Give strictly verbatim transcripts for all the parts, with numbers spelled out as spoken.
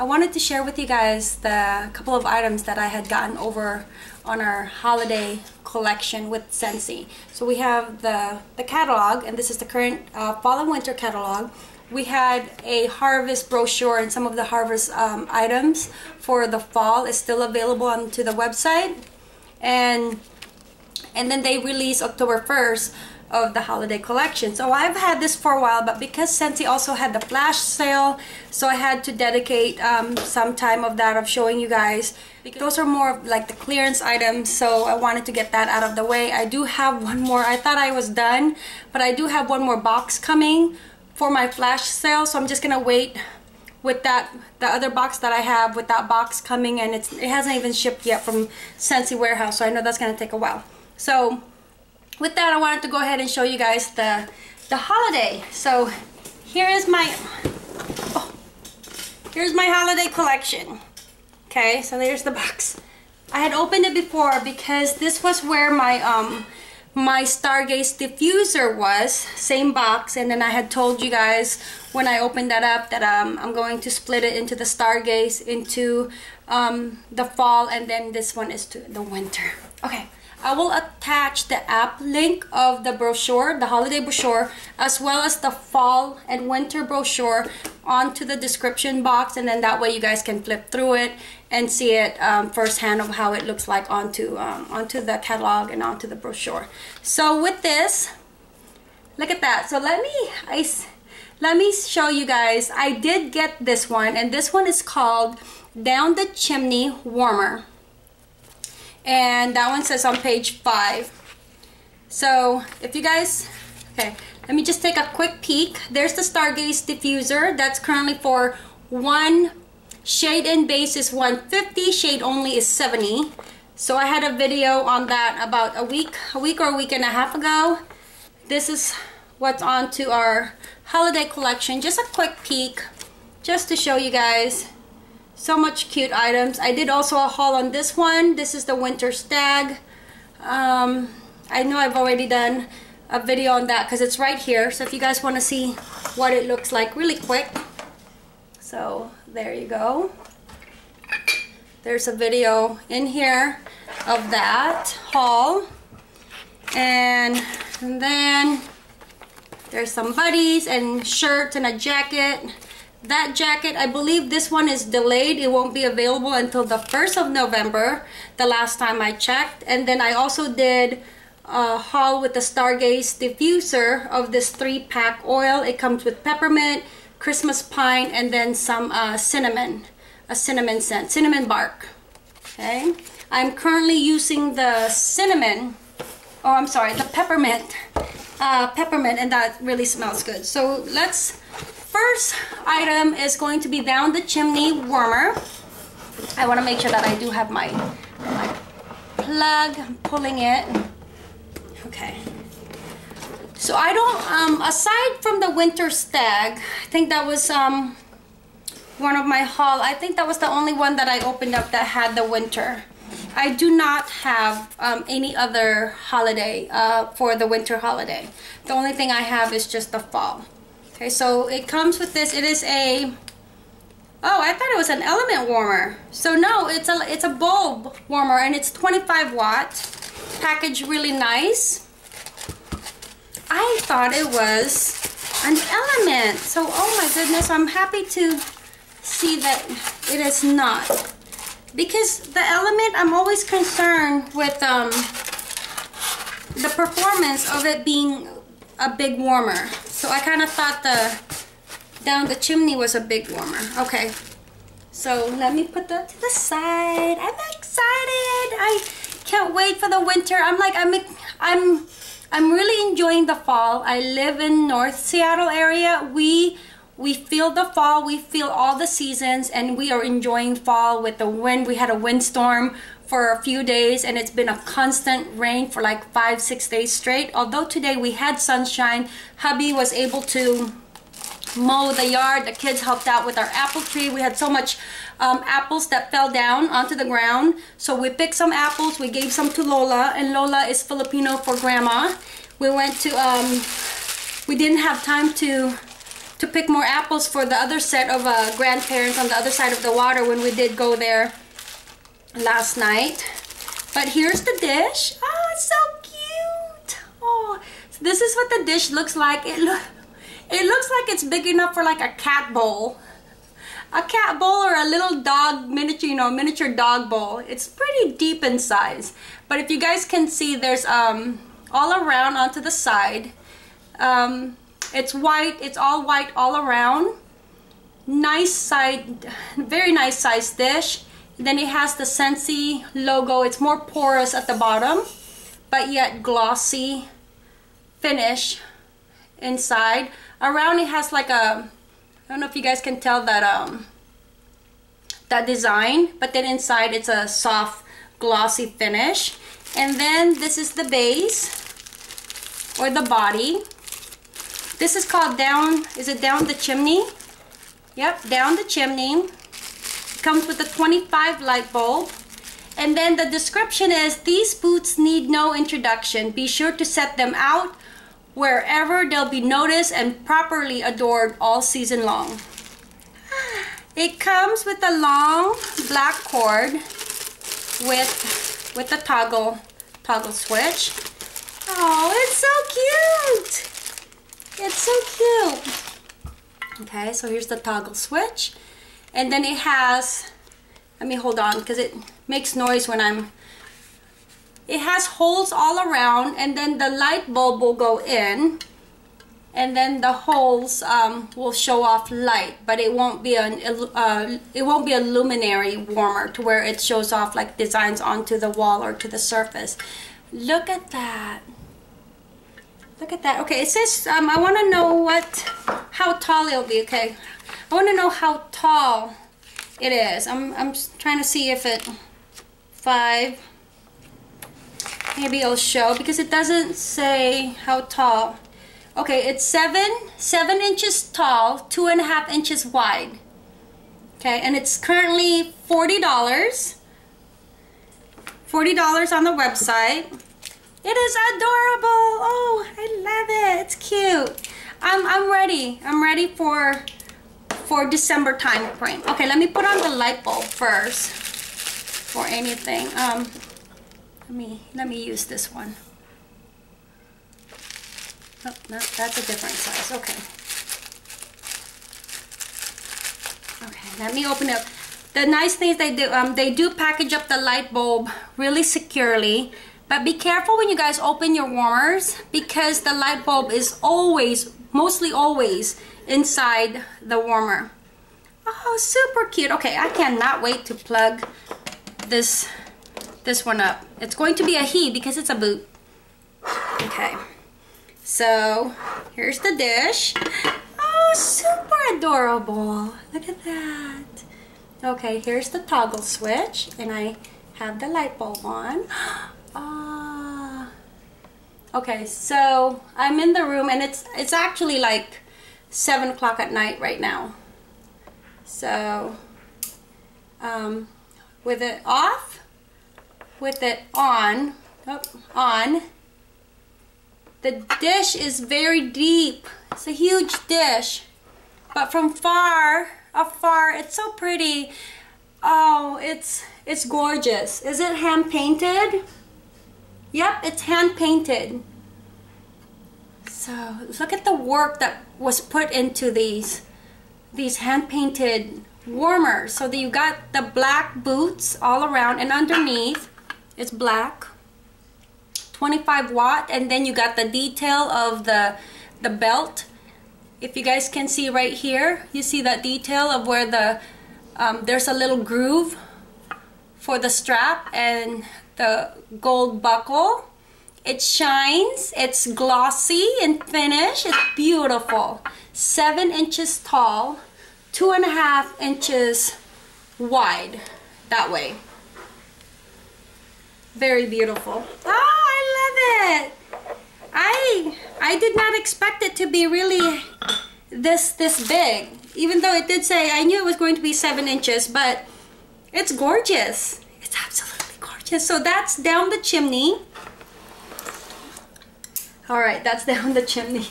I wanted to share with you guys the couple of items that I had gotten over on our holiday collection with Scentsy. So we have the, the catalog, and this is the current uh, fall and winter catalog. We had a harvest brochure, and some of the harvest um, items for the fall is still available onto the website. And, and then they release October first of the holiday collection. So I've had this for a while, but because Scentsy also had the flash sale, so I had to dedicate um, some time of that of showing you guys. Those are more of like the clearance items, so I wanted to get that out of the way. I do have one more. I thought I was done, but I do have one more box coming for my flash sale, so I'm just gonna wait with that, the other box that I have, with that box coming, and it's, it hasn't even shipped yet from Scentsy Warehouse, so I know that's gonna take a while. So with that, I wanted to go ahead and show you guys the, the holiday. So here is my, oh, here's my holiday collection. Okay, so there's the box. I had opened it before because this was where my, um, my Stargaze diffuser was, same box, and then I had told you guys when I opened that up that um, I'm going to split it into the Stargaze, into um, the fall, and then this one is to the winter. Okay. I will attach the app link of the brochure, the holiday brochure, as well as the fall and winter brochure onto the description box, and then that way you guys can flip through it and see it um, firsthand of how it looks like onto, um, onto the catalog and onto the brochure. So with this, look at that. So let me, I, let me show you guys. I did get this one, and this one is called Down the Chimney Warmer. And that one says on page five. So if you guys, okay, let me just take a quick peek. There's the Stargaze diffuser. That's currently for one shade, and base is one fifty, shade only is seventy. So I had a video on that about a week, a week or a week and a half ago. This is what's on to our holiday collection. Just a quick peek, just to show you guys. So much cute items. I did also a haul on this one. This is the Winter Stag. Um, I know I've already done a video on that because it's right here. So if you guys want to see what it looks like really quick. So there you go. There's a video in here of that haul. And, and then there's some buddies and shirts and a jacket. That jacket, I believe this one is delayed. It won't be available until the first of November, the last time I checked. And then I also did a haul with the Stargaze diffuser of this three-pack oil. It comes with peppermint, Christmas pine, and then some uh, cinnamon, a cinnamon scent, cinnamon bark. Okay, I'm currently using the cinnamon, oh, I'm sorry, the peppermint, uh, peppermint, and that really smells good. So let's... First item is going to be Down the Chimney Warmer. I want to make sure that I do have my, my plug. I'm pulling it. Okay. So I don't, um, aside from the Winter Stag, I think that was um, one of my haul. I think that was the only one that I opened up that had the winter. I do not have um, any other holiday uh, for the winter holiday. The only thing I have is just the fall. Okay, so it comes with this. It is a, oh, I thought it was an element warmer. So no, it's a, it's a bulb warmer, and it's twenty-five watt. Package really nice. I thought it was an element. So, oh my goodness, I'm happy to see that it is not. Because the element, I'm always concerned with um, the performance of it being a big warmer. So I kind of thought the Down the Chimney was a big warmer. Okay, so let me put that to the side. I'm excited. I can't wait for the winter. I'm like, I'm I'm I'm really enjoying the fall. I live in North Seattle area. We we feel the fall. We feel all the seasons, and we are enjoying fall with the wind. We had a windstorm for a few days, and it's been a constant rain for like five six days straight. Although today we had sunshine, hubby was able to mow the yard, the kids helped out with our apple tree. We had so much um, apples that fell down onto the ground, so we picked some apples, we gave some to Lola, and Lola is Filipino for grandma. We went to um, we didn't have time to to pick more apples for the other set of uh, grandparents on the other side of the water when we did go there last night. But here's the dish. Oh, it's so cute. Oh, so this is what the dish looks like. It, lo it looks like it's big enough for like a cat bowl. A cat bowl or a little dog miniature, you know, miniature dog bowl. It's pretty deep in size. But if you guys can see, there's um all around onto the side. Um, it's white. It's all white all around. Nice side, very nice sized dish. Then it has the Scentsy logo. It's more porous at the bottom, but yet glossy finish inside. Around it has like a, I don't know if you guys can tell that um that design, but then inside it's a soft glossy finish. And then this is the base or the body. This is called down, is it Down the Chimney? Yep, Down the Chimney. It comes with a twenty-five light bulb. And then the description is, these boots need no introduction. Be sure to set them out wherever they'll be noticed and properly adored all season long. It comes with a long black cord with with a toggle toggle switch. Oh, it's so cute. It's so cute. Okay, so here's the toggle switch. And then it has, let me hold on because it makes noise when I'm, it has holes all around, and then the light bulb will go in, and then the holes um, will show off light, but it won't be an uh, it won't be a luminary warmer to where it shows off like designs onto the wall or to the surface. Look at that! Look at that! Okay, it says um, I want to know what how tall it'll be. Okay, I want to know how tall it is. I'm I'm trying to see if it five. Maybe it'll show because it doesn't say how tall. Okay, it's seven seven inches tall, two and a half inches wide. Okay, and it's currently forty dollars. forty dollars on the website. It is adorable. Oh, I love it. It's cute. I'm I'm ready. I'm ready for for December time frame. Okay, let me put on the light bulb first for anything. Um. Let me, let me use this one. Oh, no, that's a different size. Okay. Okay, let me open up. The nice thing is they do, um, they do package up the light bulb really securely. But be careful when you guys open your warmers because the light bulb is always, mostly always, inside the warmer. Oh, super cute. Okay, I cannot wait to plug this this one up. It's going to be a he because it's a boot. Okay, so here's the dish. Oh, super adorable. Look at that. Okay, here's the toggle switch and I have the light bulb on. Ah. Uh, okay, so I'm in the room and it's it's actually like seven o'clock at night right now. So um, with it off, with it on, oh, on, the dish is very deep. It's a huge dish, but from far, afar, it's so pretty. Oh, it's it's gorgeous. Is it hand painted? Yep, it's hand painted. So look at the work that was put into these these hand painted warmers. So that you got the black boots all around and underneath. It's black, twenty-five watt, and then you got the detail of the the belt. If you guys can see right here, you see that detail of where the um, there's a little groove for the strap and the gold buckle. It shines, it's glossy in finish, it's beautiful. Seven inches tall, two and a half inches wide that way. Very beautiful. Oh, I love it. I I did not expect it to be really this this big. Even though it did say, I knew it was going to be seven inches, but it's gorgeous. It's absolutely gorgeous. So that's Down the Chimney. All right, that's Down the Chimney.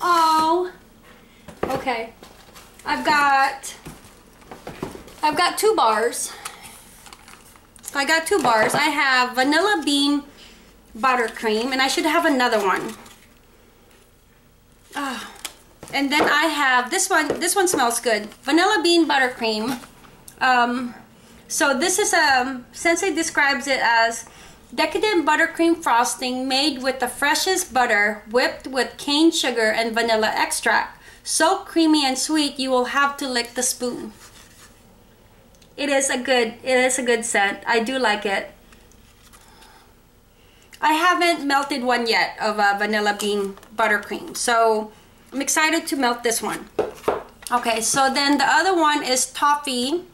Oh, okay. Okay, I've got, I've got two bars. I got two bars. I have Vanilla Bean Buttercream, and I should have another one. Oh. And then I have this one. This one smells good. Vanilla Bean Buttercream. Um, so this is a, Scentsy describes it as decadent buttercream frosting made with the freshest butter, whipped with cane sugar and vanilla extract. So creamy and sweet, you will have to lick the spoon. It is a good, it is a good scent. I do like it. I haven't melted one yet of a vanilla bean buttercream, so I'm excited to melt this one. Okay, so then the other one is Toffee.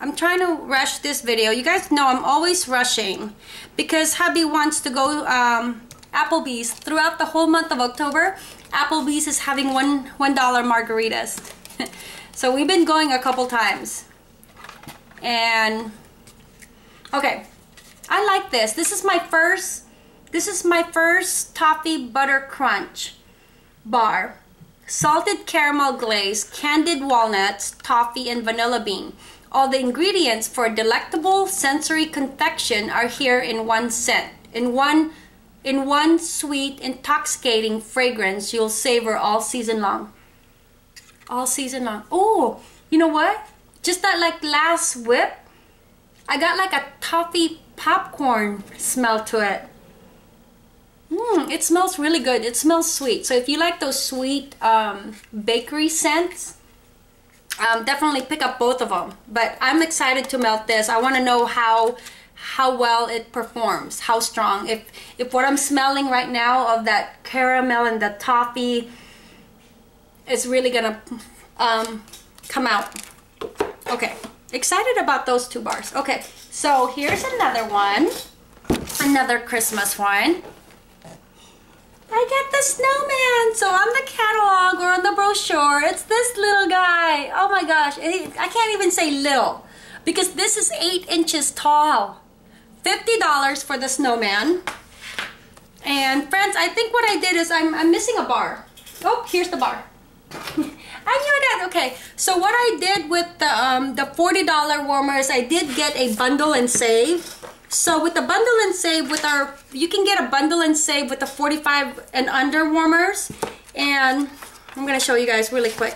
I'm trying to rush this video. You guys know I'm always rushing because hubby wants to go um, Applebee's throughout the whole month of October. Applebee's is having one one dollar margaritas, so we've been going a couple times. And okay, I like this. This is my first. This is my first Toffee Butter Crunch bar. Salted caramel glaze, candied walnuts, toffee, and vanilla bean. All the ingredients for a delectable sensory confection are here in one scent. In one, in one sweet, intoxicating fragrance you'll savor all season long. All season long. Oh, you know what? Just that like last whip, I got like a toffee popcorn smell to it. Mmm, it smells really good. It smells sweet. So if you like those sweet um, bakery scents, Um, definitely pick up both of them, but I'm excited to melt this. I want to know how how well it performs, how strong. If if what I'm smelling right now of that caramel and the toffee is really gonna um, come out. Okay, excited about those two bars. Okay, so here's another one, another Christmas one. I get the snowman, so on the catalog or on the brochure, it's this little guy. Oh my gosh, I can't even say little because this is eight inches tall. fifty dollars for the snowman. And friends, I think what I did is I'm, I'm missing a bar. Oh, here's the bar. I knew that. Okay, so what I did with the, um, the forty dollar warmers, I did get a bundle and save. So with the bundle and save with our, you can get a bundle and save with the forty-five and under warmers. And I'm gonna show you guys really quick.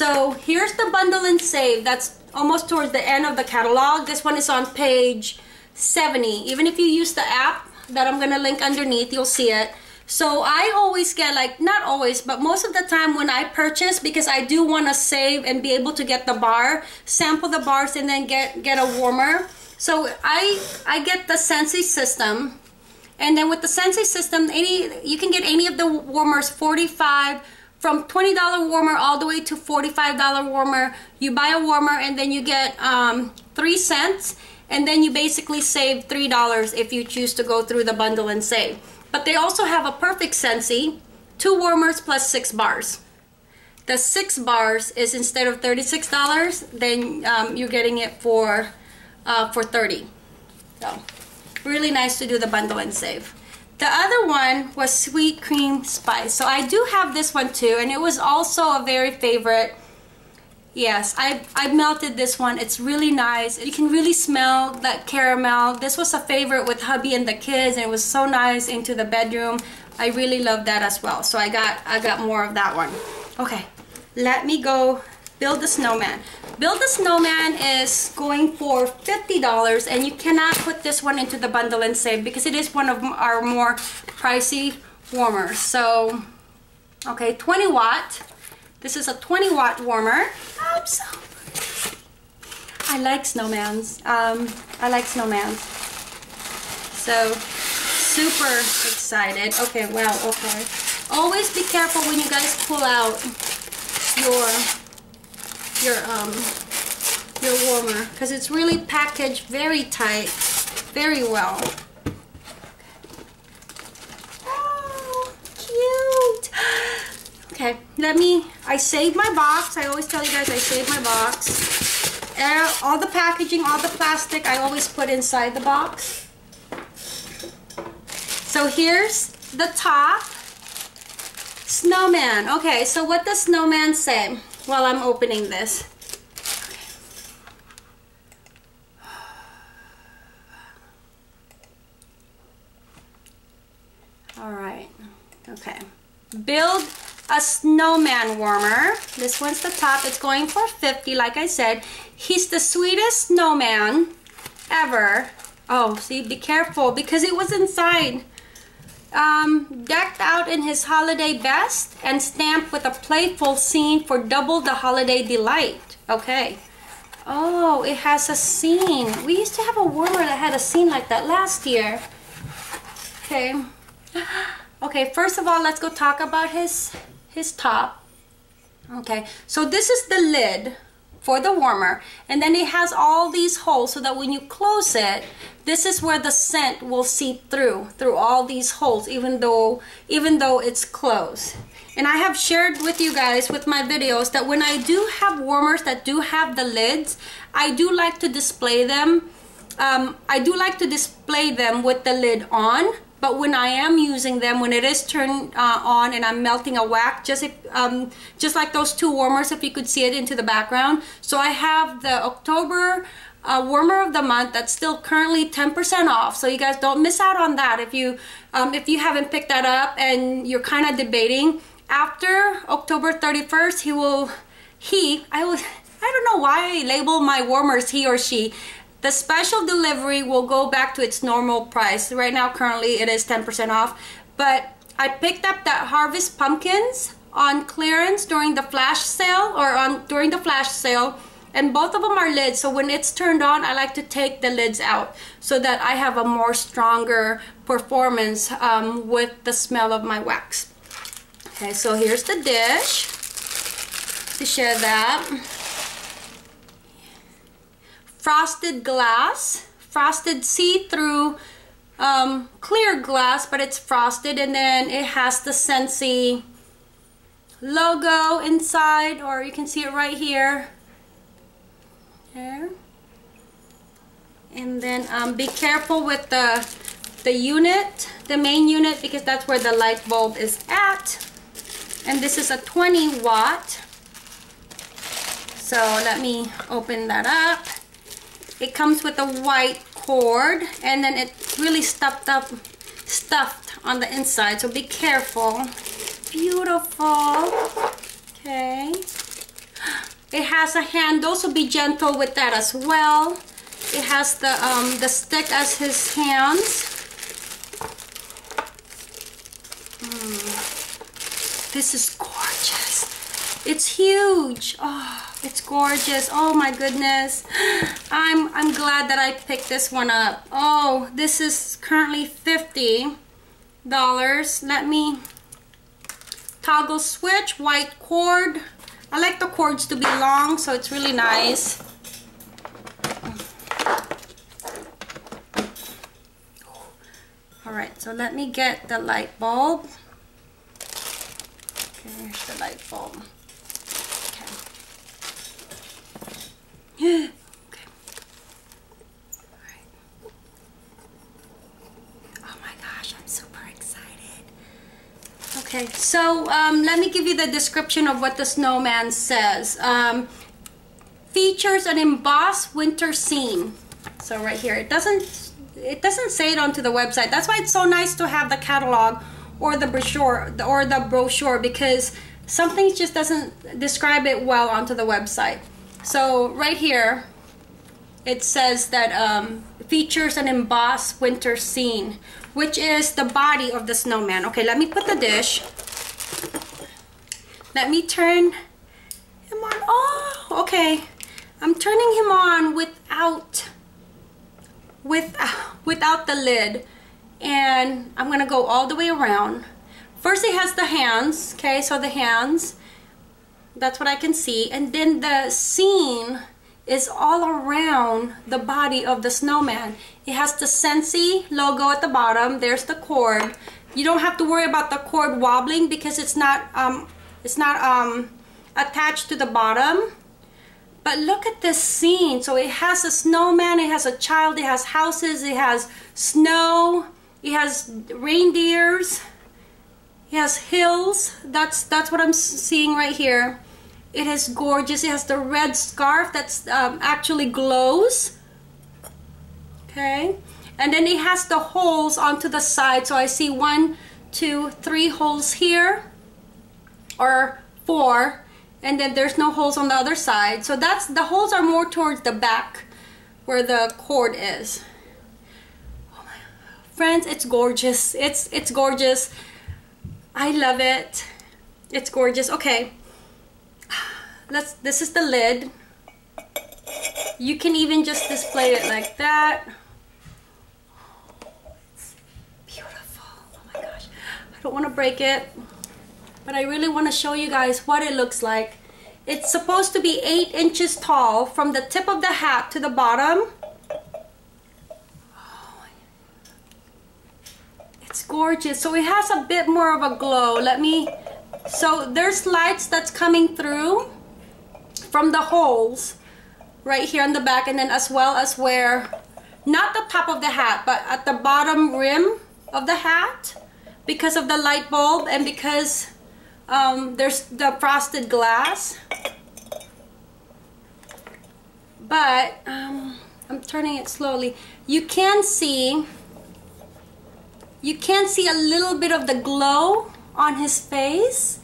So here's the bundle and save. That's almost towards the end of the catalog. This one is on page seventy. Even if you use the app that I'm gonna link underneath, you'll see it. So I always get like, not always, but most of the time when I purchase, because I do wanna save and be able to get the bar, sample the bars and then get, get a warmer. So I I get the Scentsy system, and then with the Scentsy system, any you can get any of the warmers, forty-five from twenty dollar warmer all the way to forty-five dollar warmer. You buy a warmer and then you get um, three cents, and then you basically save three dollars if you choose to go through the bundle and save. But they also have a perfect Scentsy, two warmers plus six bars. The six bars is instead of thirty-six dollars, then um, you're getting it for. Uh, for thirty dollars. So really nice to do the bundle and save. The other one was Sweet Cream Spice. So I do have this one too, and it was also a very favorite. Yes, I, I melted this one. It's really nice. You can really smell that caramel. This was a favorite with hubby and the kids, and it was so nice into the bedroom. I really love that as well. So I got I got more of that one. Okay, let me go Build a Snowman. Build a Snowman is going for fifty dollars, and you cannot put this one into the bundle and save because it is one of our more pricey warmers. So, okay, twenty watt. This is a twenty watt warmer. I'm so I like snowmans. Um, I like snowmans. So, super excited. Okay, wow, okay. Always be careful when you guys pull out your your um your warmer because it's really packaged very tight, very well. Oh, cute. Okay, let me I save my box. I always tell you guys I save my box. All the packaging, all the plastic, I always put inside the box. So here's the top. Snowman. Okay, so what does snowman say while I'm opening this? All right, okay. Build a snowman warmer. This one's the top. It's going for fifty, like I said. He's the sweetest snowman ever. Oh, see, be careful because it was inside. Um, decked out in his holiday best and stamped with a playful scene for double the holiday delight. Okay. Oh, it has a scene. We used to have a warmer that had a scene like that last year. Okay. Okay, first of all, let's go talk about his his top. Okay, so this is the lid for the warmer, and then it has all these holes so that when you close it, this is where the scent will seep through through all these holes, even though even though it's closed. And I have shared with you guys with my videos that when I do have warmers that do have the lids, I do like to display them. Um, I do like to display them with the lid on. But when I am using them, when it is turned uh, on and I'm melting a wax, just if, um, just like those two warmers, if you could see it into the background. So I have the October uh, warmer of the month that's still currently ten percent off. So you guys don't miss out on that if you um, if you haven't picked that up and you're kind of debating. After October thirty-first, he will he I was I don't know why I label my warmers he or she. The special delivery will go back to its normal price. Right now, currently, it is ten percent off. But I picked up that Harvest Pumpkins on clearance during the flash sale, or on during the flash sale, and both of them are lids. So when it's turned on, I like to take the lids out so that I have a more stronger performance um, with the smell of my wax. Okay, so here's the dish to share that. Frosted glass, frosted see-through um, clear glass, but it's frosted, and then it has the Scentsy logo inside, or you can see it right here. There. And then um, be careful with the the unit, the main unit, because that's where the light bulb is at. And this is a twenty watt. So let me open that up. It comes with a white cord, and then it's really stuffed up, stuffed on the inside, so be careful. Beautiful. Okay. It has a handle, so be gentle with that as well. It has the, um, the stick as his hands. Mm. This is gorgeous. It's huge. Oh. It's gorgeous. Oh my goodness. I'm I'm glad that I picked this one up. Oh, this is currently fifty dollars. Let me toggle switch, white cord. I like the cords to be long, so it's really nice. All right, so let me get the light bulb. Okay, here's the light bulb. Okay. All right. Oh my gosh, I'm super excited. Okay, so um, let me give you the description of what the snowman says. Um, features an embossed winter scene. So right here, it doesn't it doesn't say it onto the website. That's why it's so nice to have the catalog or the brochure or the brochure because something just doesn't describe it well onto the website. So right here, it says that um, features an embossed winter scene, which is the body of the snowman. Okay, let me put the dish. Let me turn him on. Oh, okay. I'm turning him on without, without, without the lid. And I'm gonna go all the way around. First it has the hands, okay, so the hands. That's what I can see. And then the scene is all around the body of the snowman. It has the Scentsy logo at the bottom. There's the cord. You don't have to worry about the cord wobbling because it's not um, it's not um, attached to the bottom. But look at this scene. So it has a snowman, it has a child, it has houses, it has snow, it has reindeers. It has hills. That's that's what I'm seeing right here. It is gorgeous. It has the red scarf that's um, actually glows. Okay, and then it has the holes onto the side. So I see one, two, three holes here, or four, and then there's no holes on the other side. So that's the holes are more towards the back, where the cord is. Oh my, friends, it's gorgeous. It's it's gorgeous. I love it. It's gorgeous. Okay. Let's, this is the lid. You can even just display it like that. It's beautiful. Oh my gosh. I don't want to break it, but I really want to show you guys what it looks like. It's supposed to be eight inches tall from the tip of the hat to the bottom. Oh, it's gorgeous. So it has a bit more of a glow. Let me, so there's lights that's coming through from the holes right here on the back, and then as well as where, not the top of the hat, but at the bottom rim of the hat, because of the light bulb and because um, there's the frosted glass. But um, I'm turning it slowly. You can see, you can see a little bit of the glow on his face,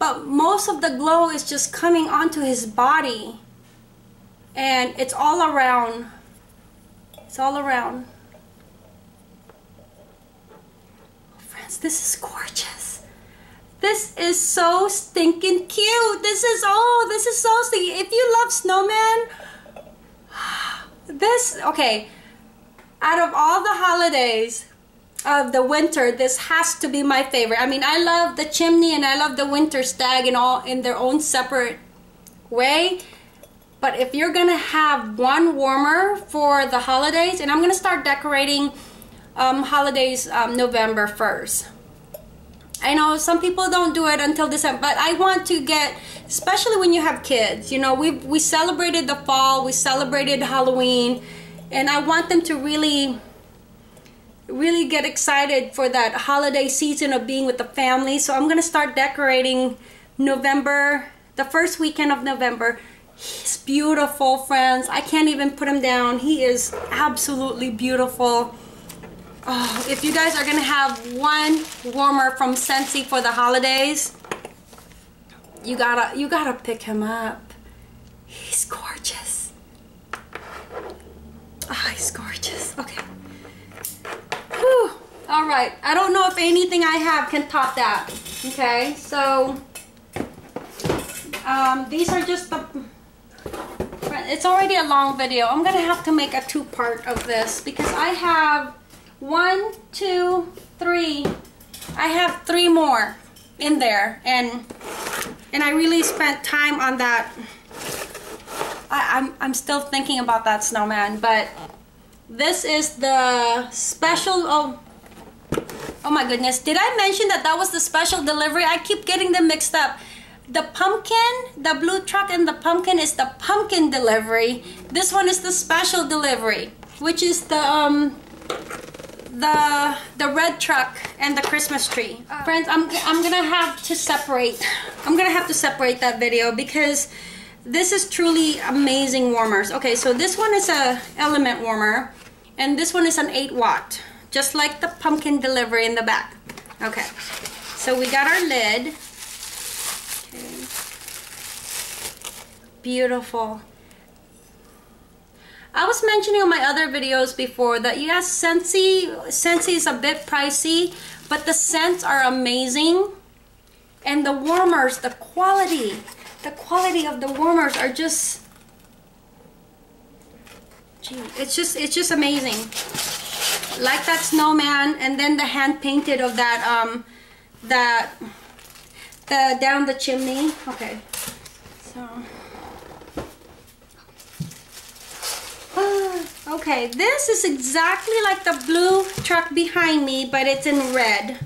but most of the glow is just coming onto his body, and it's all around. It's all around. Oh, friends, this is gorgeous. This is so stinking cute. This is, oh, this is so stinking. If you love snowmen, this, okay, out of all the holidays of the winter, this has to be my favorite. I mean, I love the chimney and I love the winter stag and all in their own separate way, but if you're gonna have one warmer for the holidays, and I'm gonna start decorating um, holidays um, November first. I know some people don't do it until December, but I want to get, especially when you have kids, you know, we we celebrated the fall, we celebrated Halloween, and I want them to really really get excited for that holiday season of being with the family. So I'm going to start decorating November, the first weekend of November. He's beautiful, friends. I can't even put him down. He is absolutely beautiful. Oh, if you guys are going to have one warmer from Scentsy for the holidays, you gotta, you gotta pick him up. He's gorgeous. Oh, he's gorgeous. Okay. Whew. All right, I don't know if anything I have can top that. Okay, so um, these are just the, it's already a long video. I'm gonna have to make a two-part of this because I have one, two, three. I have three more in there, and and I really spent time on that. I, I'm, I'm still thinking about that snowman, but this is the special, oh, oh my goodness. Did I mention that that was the special delivery? I keep getting them mixed up. The pumpkin, the blue truck and the pumpkin is the pumpkin delivery. This one is the special delivery, which is the, um, the, the red truck and the Christmas tree. Uh, Friends, I'm, I'm gonna have to separate. I'm gonna have to separate that video because this is truly amazing warmers. Okay, so this one is a element warmer, and this one is an eight watt, just like the pumpkin delivery in the back. Okay, so we got our lid. Okay. Beautiful. I was mentioning on my other videos before that yes, Scentsy, Scentsy is a bit pricey, but the scents are amazing, and the warmers, the quality. The quality of the warmers are just, gee, it's just, it's just amazing. Like that snowman, and then the hand painted of that, um, that, the down the chimney. Okay, so, ah, okay, this is exactly like the blue truck behind me, but it's in red.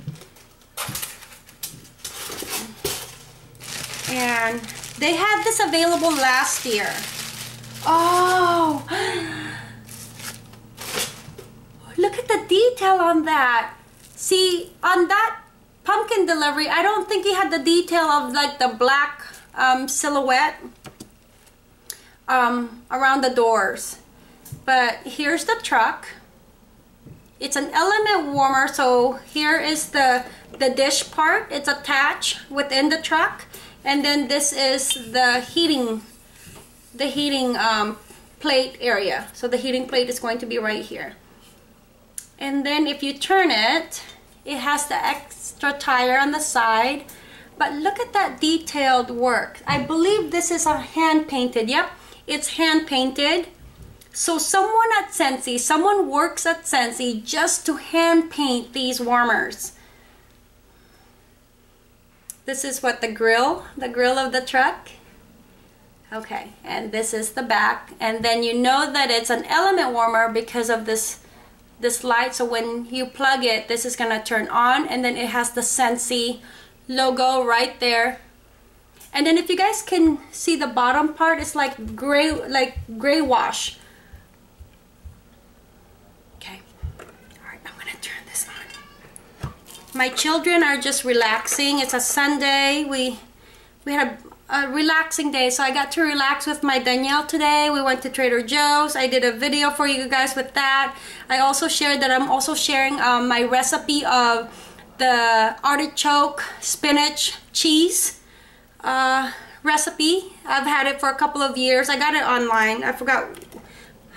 And they had this available last year. Oh, look at the detail on that. See, on that Pumpkin Delivery, I don't think he had the detail of like the black um, silhouette um, around the doors. But here's the truck. It's an element warmer, so here is the, the dish part. It's attached within the truck. And then this is the heating, the heating um, plate area. So the heating plate is going to be right here. And then if you turn it, it has the extra tire on the side. But look at that detailed work. I believe this is a hand-painted. Yep, it's hand-painted. So someone at Scentsy, someone works at Scentsy just to hand paint these warmers. This is what the grill, the grill of the truck. Okay, and this is the back. And then you know that it's an element warmer because of this, this light. So when you plug it, this is gonna turn on, and then it has the Scentsy logo right there. And then if you guys can see the bottom part, it's like gray, like gray wash. My children are just relaxing. It's a Sunday. We we had a, a relaxing day, so I got to relax with my Danielle today. We went to Trader Joe's. I did a video for you guys with that. I also shared that I'm also sharing um, my recipe of the artichoke spinach cheese uh, recipe. I've had it for a couple of years. I got it online. I forgot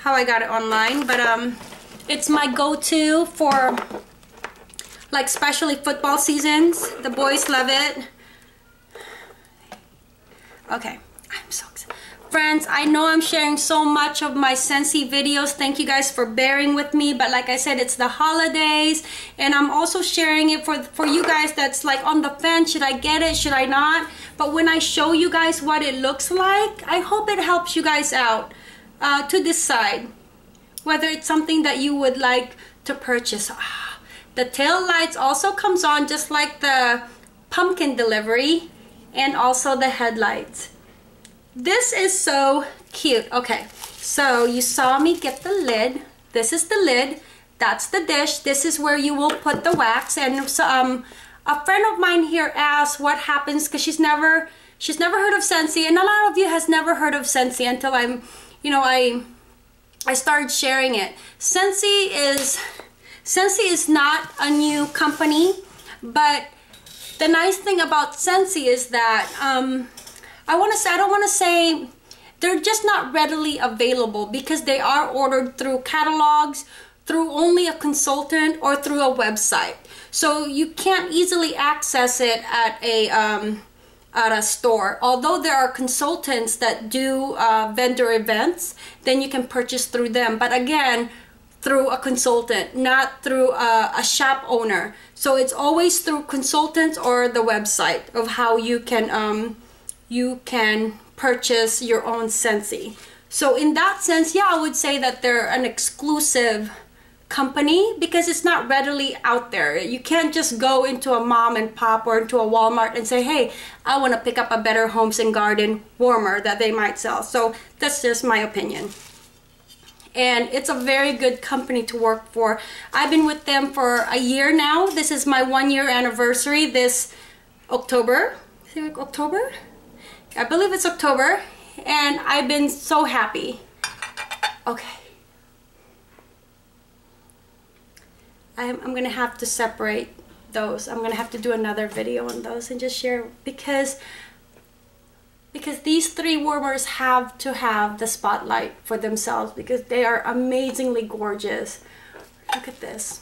how I got it online, but um, it's my go-to for, like, especially football seasons. The boys love it. Okay, I'm so excited. Friends, I know I'm sharing so much of my Scentsy videos. Thank you guys for bearing with me. But like I said, it's the holidays. And I'm also sharing it for, for you guys that's like on the fence. Should I get it? Should I not? But when I show you guys what it looks like, I hope it helps you guys out uh, to decide whether it's something that you would like to purchase. The tail lights also comes on just like the Pumpkin Delivery, and also the headlights. This is so cute. Okay, so you saw me get the lid. This is the lid. That's the dish. This is where you will put the wax. And so, um, a friend of mine here asked what happens because she's never she's never heard of Scentsy, and a lot of you has never heard of Scentsy until I'm, you know, I I started sharing it. Scentsy is. Scentsy is not a new company, but the nice thing about Scentsy is that um, I want to say I don't want to say they're just not readily available because they are ordered through catalogs, through only a consultant, or through a website. So you can't easily access it at a um, at a store. Although there are consultants that do uh, vendor events, then you can purchase through them. But again, through a consultant, not through a, a shop owner. So it's always through consultants or the website of how you can um, you can purchase your own Scentsy. So in that sense, yeah, I would say that they're an exclusive company because it's not readily out there. You can't just go into a mom and pop or into a Walmart and say, hey, I want to pick up a Better Homes and Garden warmer that they might sell. So that's just my opinion. And it's a very good company to work for. I've been with them for a year now. This is my one year anniversary this October. Is it October? I believe it's October. And I've been so happy. Okay. I'm, I'm gonna have to separate those. I'm gonna have to do another video on those and just share because Because these three warmers have to have the spotlight for themselves because they are amazingly gorgeous. Look at this.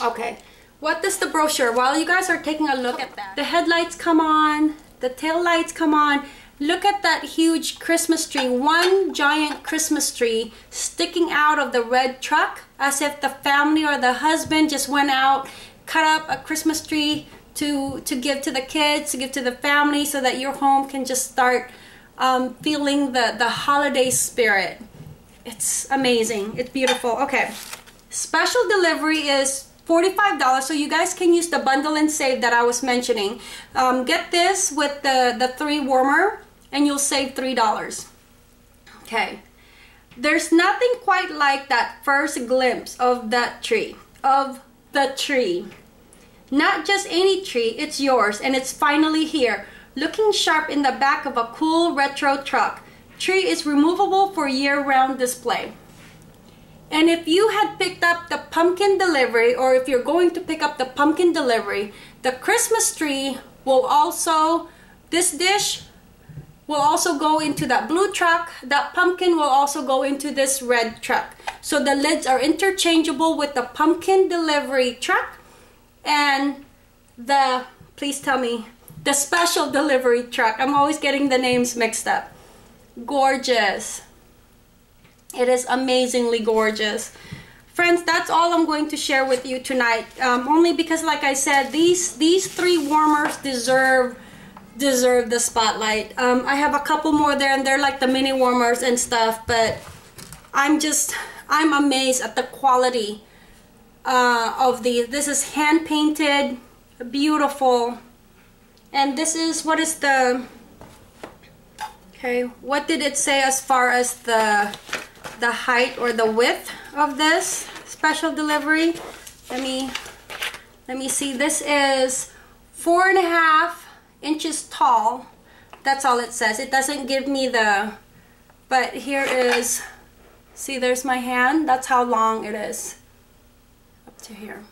Okay, what is the brochure? While you guys are taking a look at that, the headlights come on, the tail lights come on. Look at that huge Christmas tree, one giant Christmas tree sticking out of the red truck as if the family or the husband just went out, cut up a Christmas tree, to to give to the kids, to give to the family, so that your home can just start um, feeling the, the holiday spirit. It's amazing. It's beautiful. Okay. Special delivery is forty-five dollars, so you guys can use the bundle and save that I was mentioning. Um, get this with the, the three warmer, and you'll save three dollars. Okay. There's nothing quite like that first glimpse of that tree, of the tree. Not just any tree, it's yours, and it's finally here. Looking sharp in the back of a cool retro truck. Tree is removable for year-round display. And if you had picked up the pumpkin delivery, or if you're going to pick up the pumpkin delivery, the Christmas tree will also, this dish will also go into that blue truck. That pumpkin will also go into this red truck. So the lids are interchangeable with the pumpkin delivery truck and the, please tell me, the special delivery truck. I'm always getting the names mixed up. Gorgeous. It is amazingly gorgeous. Friends, that's all I'm going to share with you tonight. Um, only because, like I said, these these three warmers deserve deserve the spotlight. Um, I have a couple more there, and they're like the mini warmers and stuff. But I'm just I'm amazed at the quality uh, of these. This is hand painted, beautiful, and this is what is the okay. What did it say as far as the the height or the width of this special delivery? Let me let me see. This is four and a half inches tall. That's all it says. It doesn't give me the, but here is, see, there's my hand. That's how long it is up to here.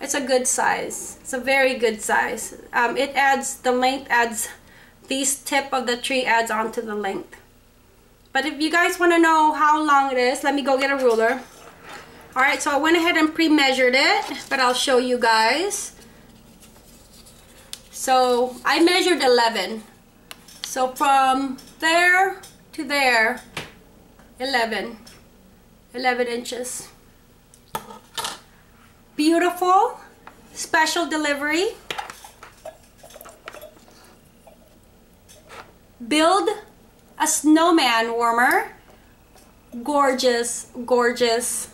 It's a good size. It's a very good size. Um, it adds, the length adds, this tip of the tree adds on to the length. But if you guys want to know how long it is, let me go get a ruler. Alright, so I went ahead and pre-measured it, but I'll show you guys. So I measured eleven. So from there to there, eleven, eleven inches. Beautiful special delivery. Build a Snowman warmer. Gorgeous, gorgeous.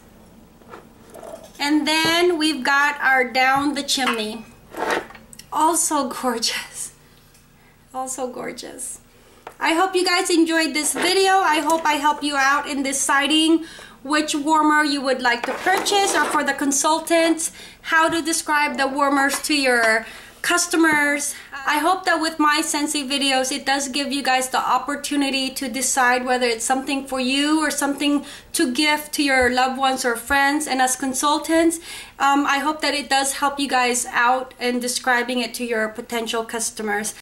And then we've got our Down the Chimney. Also gorgeous. Also gorgeous. I hope you guys enjoyed this video. I hope I helped you out in deciding which warmer you would like to purchase, or for the consultants, how to describe the warmers to your customers. I hope that with my Scentsy videos, it does give you guys the opportunity to decide whether it's something for you or something to gift to your loved ones or friends. And as consultants, um, I hope that it does help you guys out in describing it to your potential customers.